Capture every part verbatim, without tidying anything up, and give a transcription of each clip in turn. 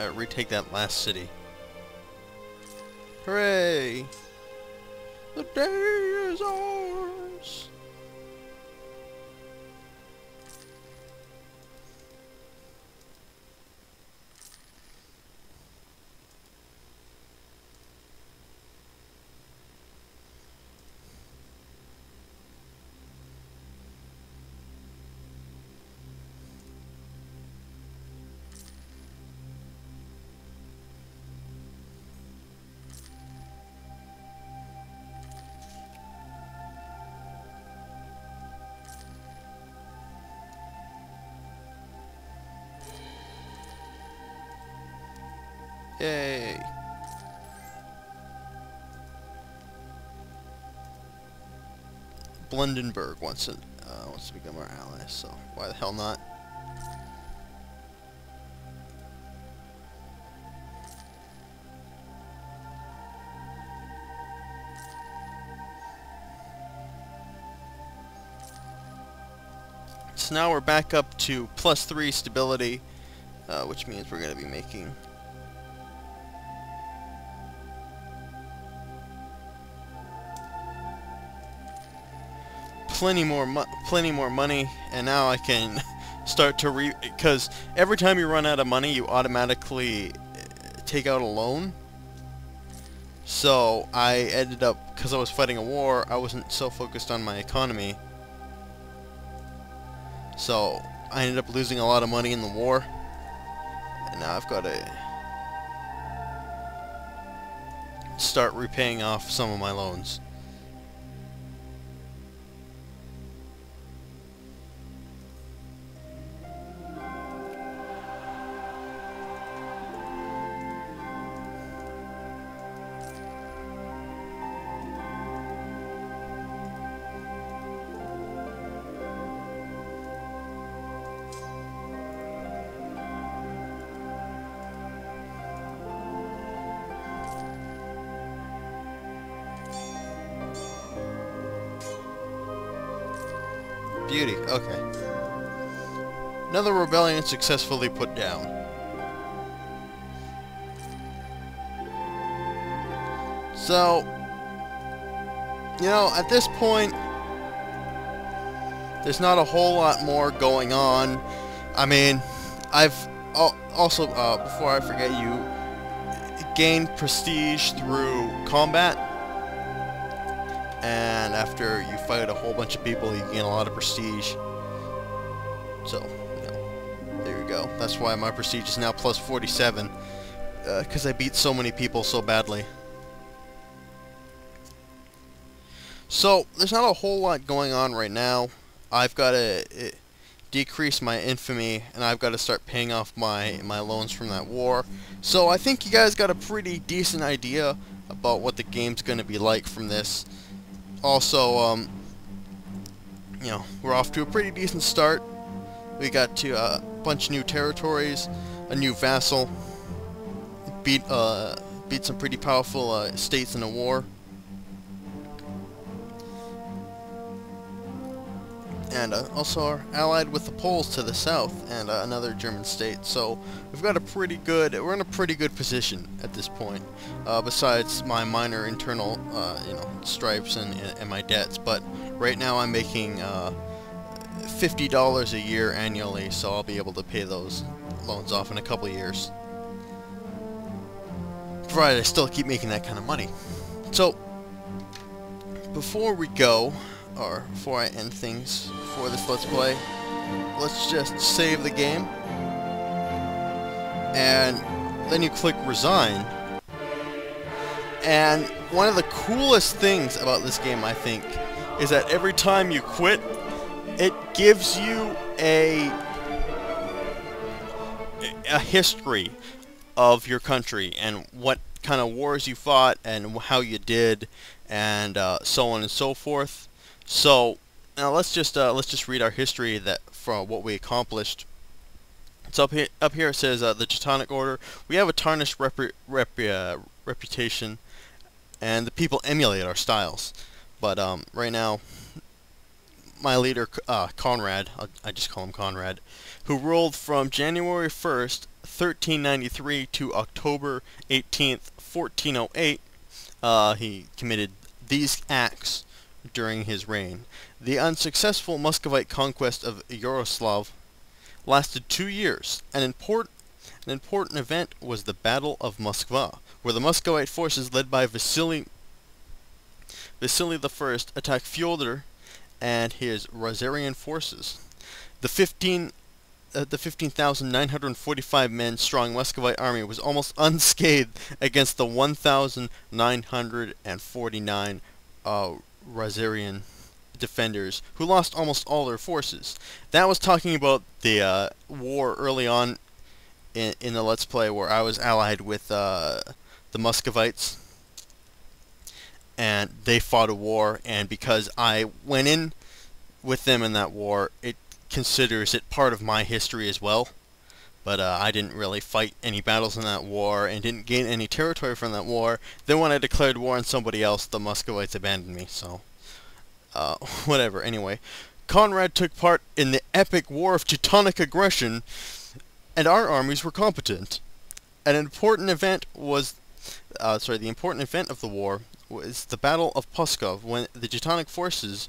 uh, retake that last city. Hooray! The day is ours! Yay! Blundenberg wants to uh, wants to become our ally, so why the hell not? So now we're back up to plus three stability, uh, which means we're going to be making. Plenty more, mo plenty more money, and now I can start to re. Because every time you run out of money, you automatically take out a loan. So I ended up, because I was fighting a war, I wasn't so focused on my economy. So I ended up losing a lot of money in the war, and now I've got to start repaying off some of my loans. Beauty, okay. Another rebellion successfully put down. So, you know, at this point, there's not a whole lot more going on. I mean, I've al also, uh, before I forget, you gained prestige through combat. And after you fight a whole bunch of people, you gain a lot of prestige. So, you know, there you go. That's why my prestige is now plus forty-seven. Because uh, I beat so many people so badly. So, there's not a whole lot going on right now. I've got to uh, decrease my infamy, and I've got to start paying off my, my loans from that war. So, I think you guys got a pretty decent idea about what the game's going to be like from this. Also, um, you know, we're off to a pretty decent start. We got to uh, a bunch of new territories, a new vassal, beat uh, beat some pretty powerful uh, states in a war, and uh, also are allied with the Poles to the south and uh, another German state. So we've got a pretty good, we're in a pretty good position at this point. Uh, besides my minor internal, uh, you know, stripes and, and my debts. But right now I'm making uh, fifty dollars a year annually, so I'll be able to pay those loans off in a couple of years. Provided I still keep making that kind of money. So before we go, or before I end things for this Let's Play, let's just save the game, and then you click Resign. And one of the coolest things about this game, I think, is that every time you quit, it gives you a, a history of your country and what kind of wars you fought and how you did, and uh, so on and so forth. So now let's just uh, let's just read our history that from what we accomplished. It's up here. Up here it says uh, the Teutonic Order. We have a tarnished rep rep uh, reputation, and the people emulate our styles. But um, right now, my leader uh, Conrad, I'll, I just call him Conrad, who ruled from January first thirteen ninety-three to October eighteenth, fourteen oh eight, uh, he committed these acts during his reign. The unsuccessful Muscovite conquest of Yaroslav lasted two years. An important an important event was the Battle of Moskva, where the Muscovite forces led by Vasily Vasily I attacked Fyodor and his Rosarian forces. The fifteen uh, the fifteen thousand nine hundred forty-five men strong Muscovite army was almost unscathed against the one thousand nine hundred forty-nine uh, Rosarian defenders, who lost almost all their forces. That was talking about the uh, war early on in, in the Let's Play, where I was allied with uh, the Muscovites, and they fought a war, and because I went in with them in that war, it considers it part of my history as well. But uh, I didn't really fight any battles in that war, and didn't gain any territory from that war. Then when I declared war on somebody else, the Muscovites abandoned me, so... Uh, whatever, anyway. Conrad took part in the epic war of Teutonic aggression, and our armies were competent. An important event was, uh, sorry, the important event of the war was the Battle of Pskov, when the Teutonic forces,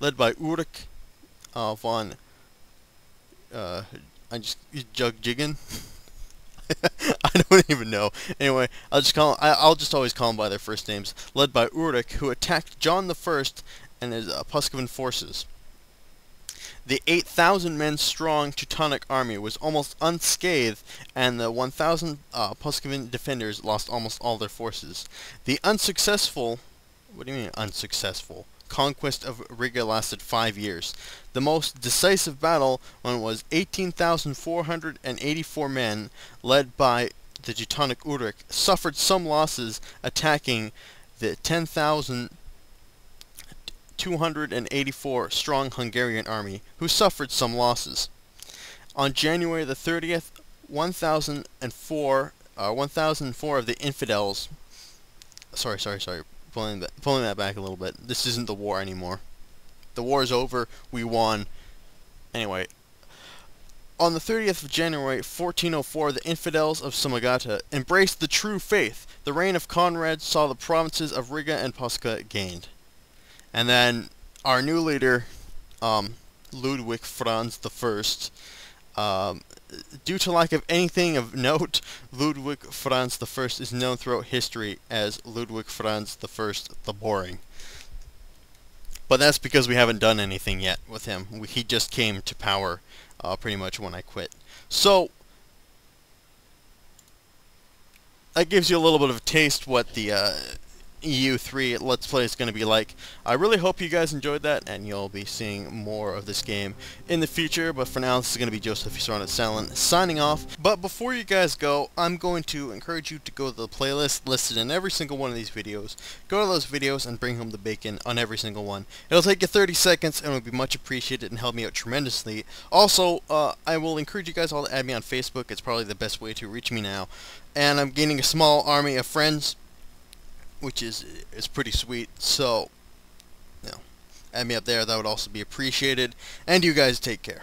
led by Ulrich uh, von, uh, I just, Jugjigan? I don't even know. Anyway, I'll just call, I, I'll just always call them by their first names, led by Ulrich, who attacked John the First and his uh, Pskovian forces. The eight thousand men strong Teutonic army was almost unscathed, and the one thousand uh, Pskovian defenders lost almost all their forces. The unsuccessful, what do you mean unsuccessful, conquest of Riga lasted five years. The most decisive battle one was eighteen thousand four hundred eighty-four men, led by the Teutonic Ulrich, suffered some losses attacking the ten thousand two hundred eighty-four strong Hungarian army, who suffered some losses. On January the thirtieth, one thousand four uh, one thousand four of the infidels, sorry sorry sorry pulling that pulling that back a little bit, this isn't the war anymore, the war is over, we won. Anyway, on the thirtieth of January fourteen oh four, the infidels of Samogitia embraced the true faith. The reign of Conrad saw the provinces of Riga and Pskov gained. And then our new leader, um, Ludwig Franz the First, um, due to lack of anything of note, Ludwig Franz the First is known throughout history as Ludwig Franz the First the Boring. But that's because we haven't done anything yet with him. We, he just came to power uh, pretty much when I quit. So, that gives you a little bit of a taste what the... Uh, E U three Let's Play is going to be like. I really hope you guys enjoyed that, and you'll be seeing more of this game in the future, but for now this is going to be Joseph Usarna Salen signing off. But before you guys go, I'm going to encourage you to go to the playlist listed in every single one of these videos. Go to those videos and bring home the bacon on every single one. It'll take you thirty seconds and it'll be much appreciated and help me out tremendously. Also, uh, I will encourage you guys all to add me on Facebook. It's probably the best way to reach me now. And I'm gaining a small army of friends, which is is pretty sweet, so, you know, add me up there, that would also be appreciated, and you guys take care.